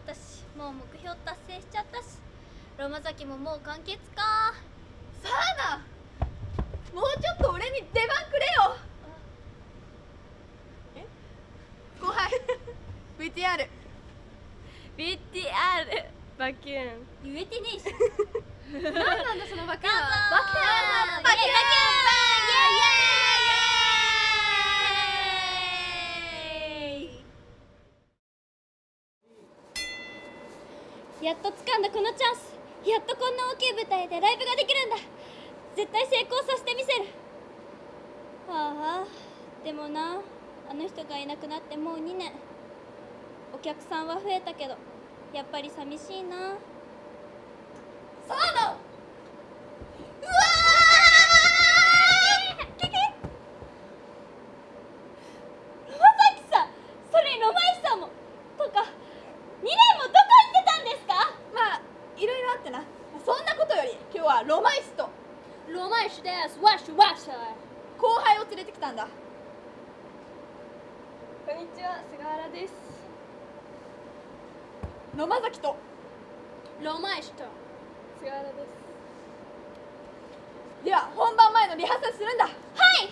ったし、もう目標達成しちゃったし、ロマ咲ももう完結か。サーナ、もうちょっと俺に出番くれよ。え、後輩VTRバキューン言えてねえし何なんだそのバキューンは。バキューンやっと掴んだこのチャンス。やっとこんな大きい舞台でライブができるんだ。絶対成功させてみせる。ああ、でもな、あの人がいなくなってもう2年。お客さんは増えたけど、やっぱり寂しいな。そうだ、うわーキキロマ咲さん、それにロマイさんもとか、2年もどこいろいろあってな。そんなことより今日はロマイスとロマイスです。ワッシュワッシュ。後輩を連れてきたんだ。こんにちは、菅原です。ロマ咲とロマイスと菅原です。では本番前のリハーサルするんだ。はい。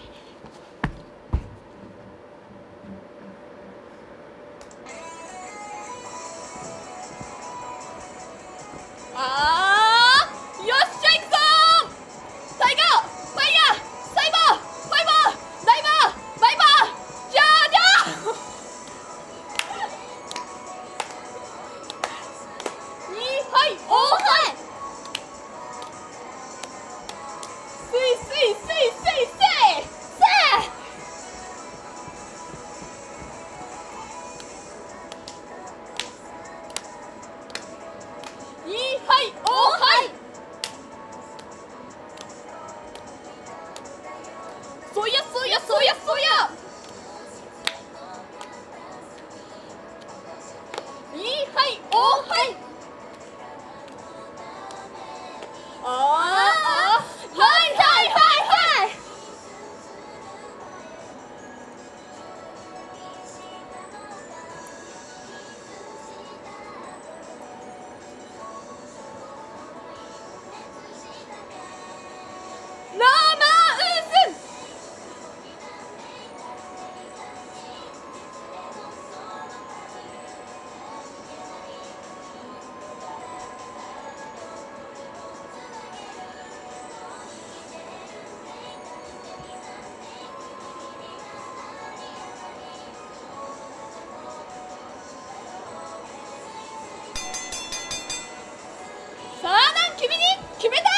決めた！